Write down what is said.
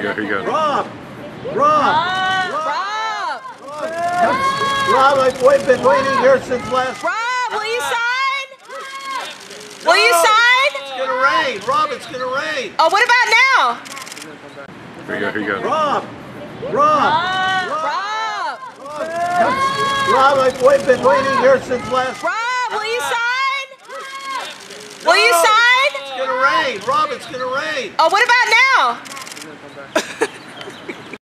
Here you go. Rob, I've been waiting here since last. Rob, will you sign? Will you sign? It's gonna rain, Rob. It's gonna rain. Oh, what about now? Here you go. Rob, I've been waiting here since last. Rob, will you sign? Will you sign? It's gonna rain, Rob. It's gonna rain. Oh, what about now?